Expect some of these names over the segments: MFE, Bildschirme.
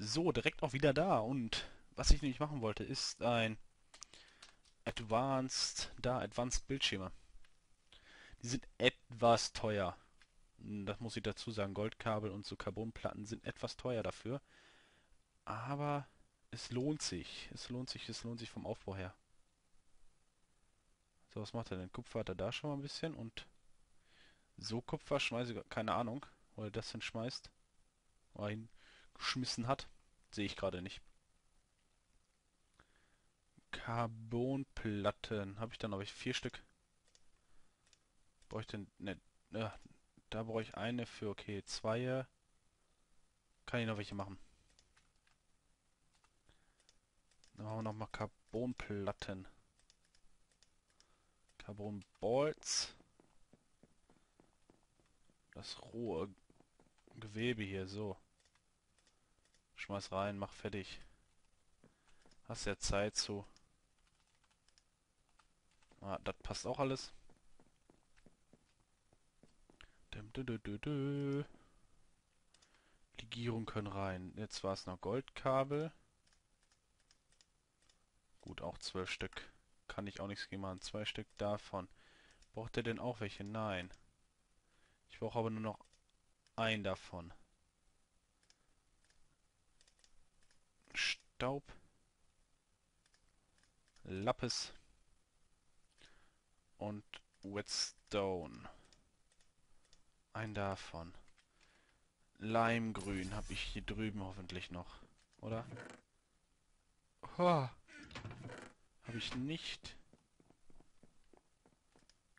So, direkt auch wieder da. Und was ich nämlich machen wollte, ist ein Advanced Bildschirme. Die sind etwas teuer. Das muss ich dazu sagen. Goldkabel und so Carbonplatten sind etwas teuer dafür. Aber es lohnt sich. Es lohnt sich vom Aufbau her. So, was macht er denn? Kupfer hat er da schon mal ein bisschen. Und so Kupfer schmeiße ich, keine Ahnung, wo er das hinschmeißt. Geschmissen hat. Sehe ich gerade nicht. Carbonplatten. Habe ich dann, glaube ich, 4 Stück. Brauche ich denn... Ne, da brauche ich eine für, okay, 2. Kann ich noch welche machen. Dann machen wir nochmal Carbonplatten. Carbonbolz. Das rohe Gewebe hier, so. Schmeiß rein, mach fertig. Hast ja Zeit zu. Ah, das passt auch alles. Legierung können rein. Jetzt war es noch Goldkabel. Gut, auch 12 Stück. Kann ich auch nichts gegen machen. 2 Stück davon. Braucht er denn auch welche? Nein. Ich brauche aber nur noch ein davon. Staub. Lapis. Und Whetstone. Ein davon. Leimgrün habe ich hier drüben hoffentlich noch. Oder? Oh. Habe ich nicht.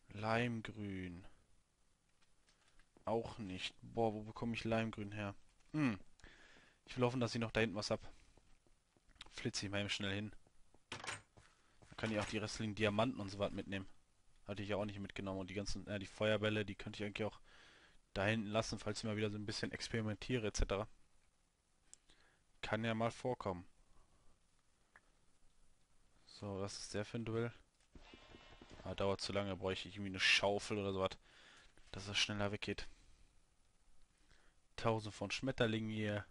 Leimgrün. Auch nicht. Boah, wo bekomme ich Leimgrün her? Hm. Ich will hoffen, dass ich noch da hinten was habe. Flitze ich mal eben schnell hin. Dann kann ich auch die restlichen Diamanten und so was mitnehmen. Hatte ich ja auch nicht mitgenommen. Und die ganzen, die Feuerbälle, die könnte ich eigentlich auch da hinten lassen, falls ich mal wieder so ein bisschen experimentiere, etc. Kann ja mal vorkommen. So, was ist der für ein Duell? Ah, dauert zu lange, bräuchte ich irgendwie eine Schaufel oder sowas, dass es schneller weggeht. 1000 von Schmetterlingen hier.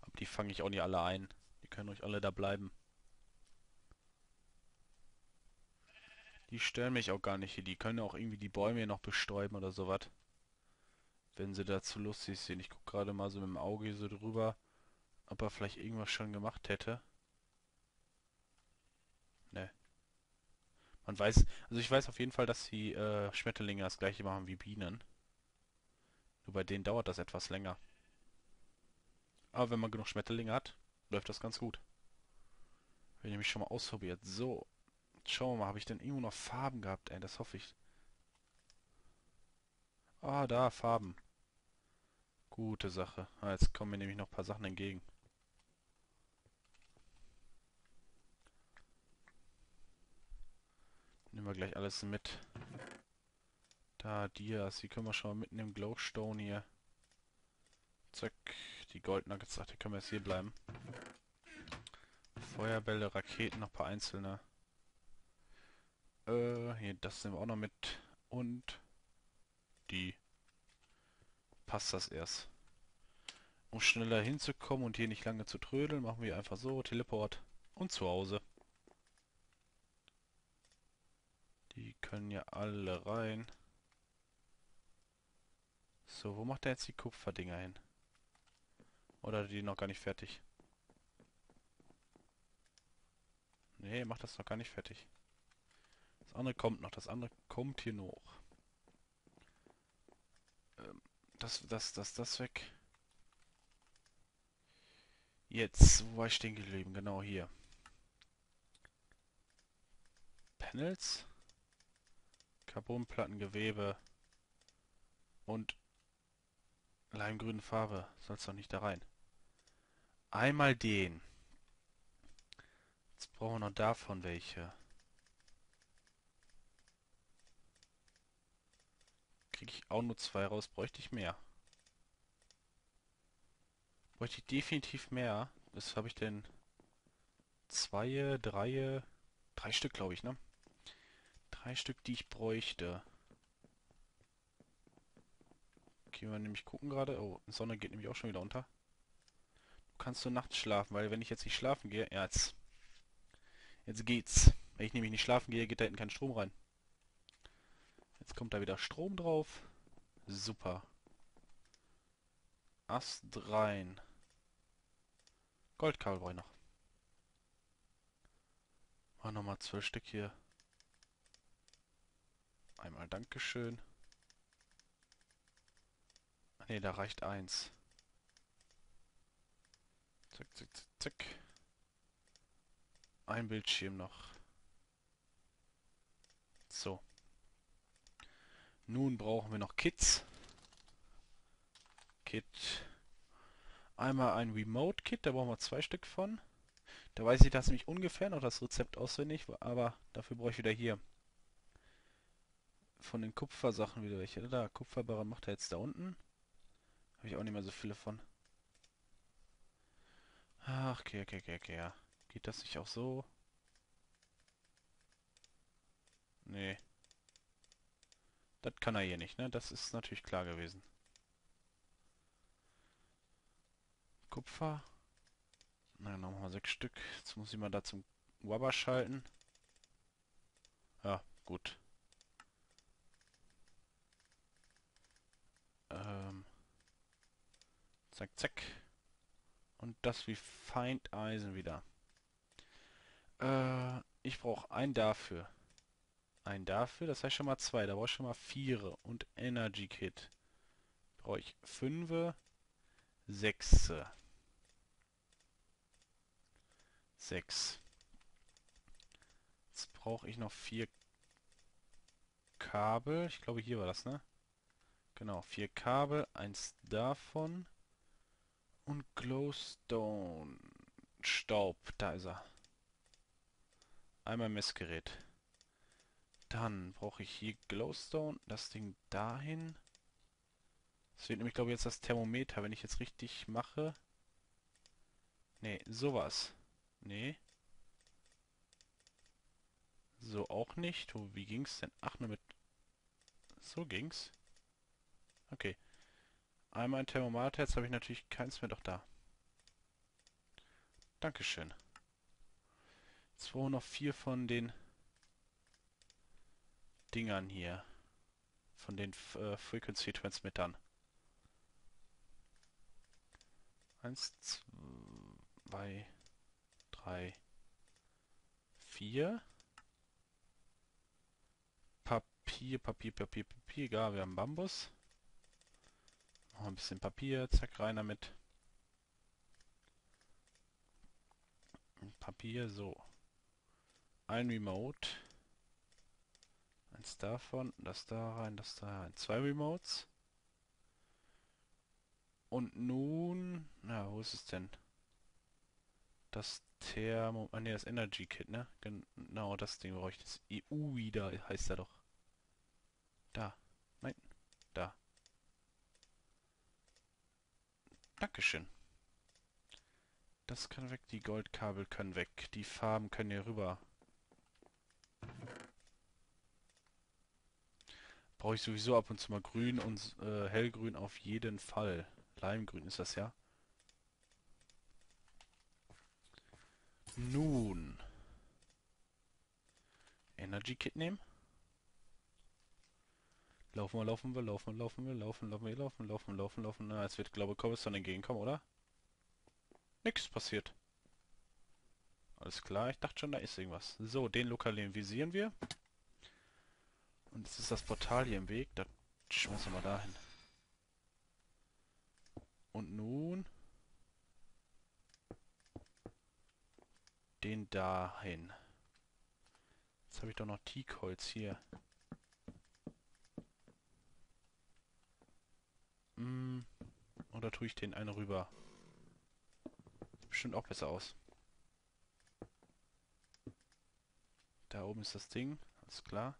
Aber die fange ich auch nicht alle ein. Die können euch alle da bleiben. Die stören mich auch gar nicht hier. Die können auch irgendwie die Bäume hier noch bestäuben oder sowas. Wenn sie dazu lustig sind. Ich gucke gerade mal so mit dem Auge hier so drüber, ob er vielleicht irgendwas schon gemacht hätte. Ne. Man weiß, also ich weiß auf jeden Fall, dass die Schmetterlinge das gleiche machen wie Bienen. Nur bei denen dauert das etwas länger. Aber wenn man genug Schmetterlinge hat, läuft das ganz gut. Habe ich nämlich schon mal ausprobiert. So, schauen wir mal, habe ich denn irgendwo noch Farben gehabt? Ey, das hoffe ich. Ah, da, Farben. Gute Sache. Ah, jetzt kommen mir nämlich noch ein paar Sachen entgegen. Nehmen wir gleich alles mit. Da, Dias, die können wir schon mal mitnehmen. Glowstone hier. Zack, die Goldnuggets. Ach, die können wir jetzt hier bleiben. Feuerbälle, Raketen, noch ein paar einzelne. Hier, das nehmen wir auch noch mit. Und die. Passt das erst. Um schneller hinzukommen und hier nicht lange zu trödeln, machen wir einfach so. Teleport und zu Hause. Die können ja alle rein. So, wo macht er jetzt die Kupferdinger hin? Oder die noch gar nicht fertig? Nee, macht das noch gar nicht fertig. Das andere kommt noch. Das andere kommt hier noch. Das weg. Jetzt, wo war ich stehen geblieben? Genau hier. Panels. Carbonplattengewebe und leimgrüne Farbe. Soll's doch nicht da rein. Einmal den. Jetzt brauchen wir noch davon welche. Kriege ich auch nur 2 raus. Bräuchte ich mehr. Bräuchte ich definitiv mehr. Was habe ich denn? 3 Stück, glaube ich, ne? 3 Stück, die ich bräuchte. Okay, wir nämlich gucken gerade. Oh, die Sonne geht nämlich auch schon wieder unter. kannst du nachts schlafen, weil wenn ich jetzt nicht schlafen gehe, ja, jetzt geht's. Wenn ich nämlich nicht schlafen gehe, geht da hinten kein Strom rein. Jetzt kommt da wieder Strom drauf. Super. Ast rein. Goldkabel brauche ich noch. Mach nochmal 12 Stück hier. Einmal Dankeschön. Ach ne, da reicht eins. Zack, zack, zack, zack. Ein Bildschirm noch. So. Nun brauchen wir noch Kits. Kit. Einmal ein Remote-Kit, da brauchen wir 2 Stück von. Da weiß ich das nämlich ungefähr noch, das Rezept auswendig, aber dafür brauche ich wieder hier. Von den Kupfersachen wieder welche. Da, Kupferbarren macht er jetzt da unten. Habe ich auch nicht mehr so viele von. Ach, okay, ja. Geht das nicht auch so? Nee. Das kann er hier nicht, ne? Das ist natürlich klar gewesen. Kupfer. Na, dann machen wir 6 Stück. Jetzt muss ich mal da zum Wabber schalten. Ja, gut. Zack, zack. Und das wie Feindeisen wieder. Ich brauche einen dafür. Einen dafür, das heißt schon mal 2. Da brauche ich schon mal 4. Und Energy Kit. Brauche ich 5. 6. 6. Jetzt brauche ich noch 4 Kabel. Ich glaube, hier war das, ne? Genau, 4 Kabel. 1 davon. Und Glowstone. Staub. Da ist er. Einmal Messgerät. Dann brauche ich hier Glowstone. Das Ding dahin. Das wird nämlich, glaube ich, jetzt das Thermometer. Wenn ich jetzt richtig mache. Ne, sowas. Nee. So auch nicht. Oh, wie ging's denn? Ach, nur mit... So ging's. Okay. Einmal ein Thermometer. Jetzt habe ich natürlich keins mehr. Doch da. Dankeschön. Jetzt brauchen wir noch 4 von den Dingern hier. Von den Frequency Transmittern. 1, 2... 3, 4. Papier, egal, wir haben Bambus. Noch ein bisschen Papier, zack, rein damit. Papier, so. Ein Remote. 1 davon, das da rein, das da rein. 2 Remotes. Und nun, na, wo ist es denn? Das Thermo... Ah ne, das Energy Kit, ne? Genau, das Ding brauche ich. Das EU wieder heißt er doch. Da. Nein. Da. Dankeschön. Das kann weg, die Goldkabel können weg. Die Farben können hier rüber. Brauche ich sowieso ab und zu mal grün und hellgrün auf jeden Fall. Leimgrün ist das ja. Nun. Energy Kit nehmen. Laufen wir. Na, jetzt wird, glaube ich, Cobblestone entgegenkommen, oder? Nix passiert. Alles klar, ich dachte schon, da ist irgendwas. So, den lokalisieren wir. Und jetzt ist das Portal hier im Weg. Das schmeißen wir mal dahin. Und nun... den dahin. Jetzt habe ich doch noch Teakholz hier. Oder tue ich den einen rüber? Bestimmt auch besser aus. Da oben ist das Ding, alles klar.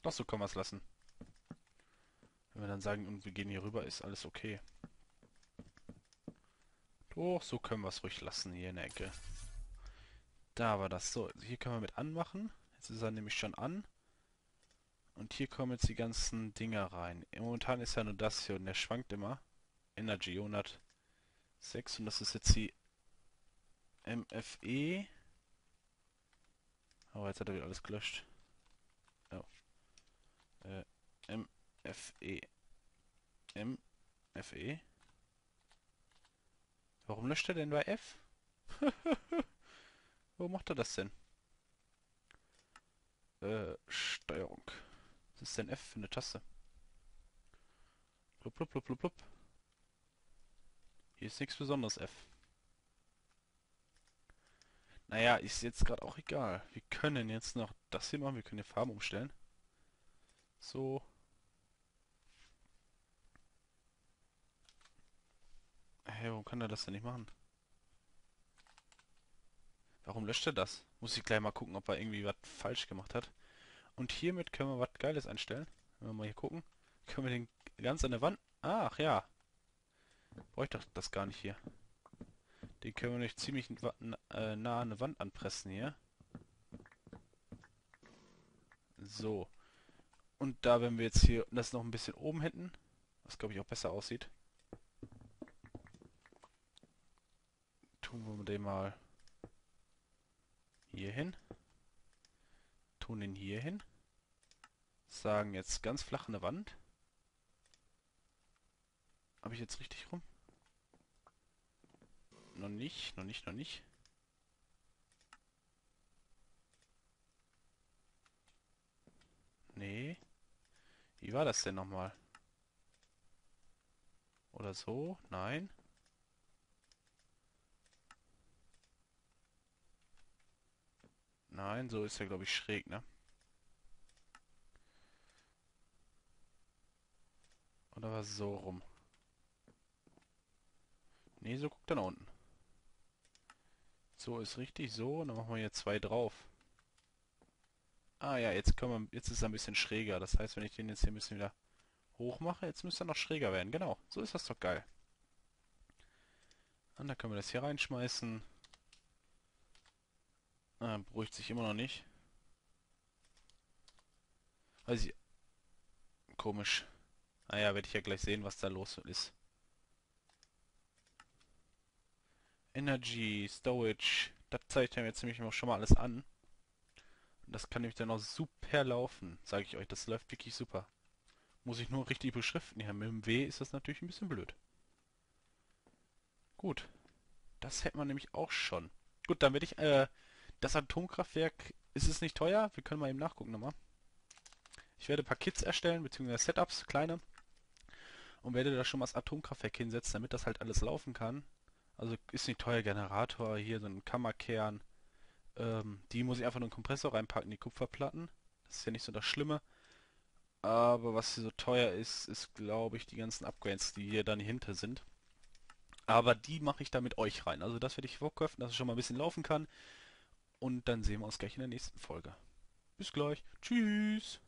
Doch, so kann man es lassen. Wenn wir dann sagen, und wir gehen hier rüber, ist alles okay. Doch, so können wir es ruhig lassen hier in der Ecke. Da war das so. Hier können wir mit anmachen. Jetzt ist er nämlich schon an. Und hier kommen jetzt die ganzen Dinger rein. Momentan ist ja nur das hier und der schwankt immer. Energy 106 und das ist jetzt die MFE. Aber jetzt hat er wieder alles gelöscht. Oh. MFE. Warum löscht er denn bei F? Wo macht er das denn? Steuerung. Was ist denn F für eine Taste? Blub, blub, blub, blub, blub. Hier ist nichts Besonderes, F. Naja, ist jetzt gerade auch egal. Wir können jetzt noch das hier machen. Wir können die Farben umstellen. So. Hey, warum kann er das denn nicht machen? Warum löscht er das? Muss ich gleich mal gucken, ob er irgendwie was falsch gemacht hat. Und hiermit können wir was Geiles einstellen. Wenn wir mal hier gucken. Können wir den ganz an der Wand... Ach ja. Bräuchte das gar nicht hier. Den können wir nicht ziemlich nah an der Wand anpressen hier. So. Und da, wenn wir jetzt hier das noch ein bisschen oben hätten, was glaube ich auch besser aussieht, tun wir den mal hier hin. Tun den hier hin. Sagen jetzt ganz flach eine Wand. Habe ich jetzt richtig rum? Noch nicht, noch nicht, noch nicht. Nee. Wie war das denn nochmal? Oder so? Nein. Nein, so ist er, glaube ich, schräg, ne? Oder war es so rum? Nee, so guckt er nach unten. So ist richtig, so. Und dann machen wir hier zwei drauf. Ah ja, jetzt können wir, jetzt ist er ein bisschen schräger. Das heißt, wenn ich den jetzt hier ein bisschen wieder hoch mache, jetzt müsste er noch schräger werden. Genau, so ist das doch geil. Und dann können wir das hier reinschmeißen. Ah, beruhigt sich immer noch nicht. Also, komisch. Naja, werde ich ja gleich sehen, was da los ist. Energy, Storage. Das zeigt mir jetzt nämlich schon mal alles an. Und das kann nämlich dann auch super laufen, sage ich euch. Das läuft wirklich super. Muss ich nur richtig beschriften. Ja, mit dem W ist das natürlich ein bisschen blöd. Gut. Das hätten wir nämlich auch schon. Gut, dann werde ich... Das Atomkraftwerk, ist es nicht teuer? Wir können mal eben nachgucken nochmal. Ich werde ein paar Kits erstellen, beziehungsweise Setups, kleine. Und werde da schon mal das Atomkraftwerk hinsetzen, damit das halt alles laufen kann. Also ist nicht teuer, Generator, hier so ein Kammerkern. Die muss ich einfach nur einen Kompressor reinpacken, die Kupferplatten. Das ist ja nicht so das Schlimme. Aber was hier so teuer ist, ist glaube ich die ganzen Upgrades, die hier dann hinter sind. Aber die mache ich da mit euch rein. Also das werde ich vorkaufen, dass es schon mal ein bisschen laufen kann. Und dann sehen wir uns gleich in der nächsten Folge. Bis gleich. Tschüss.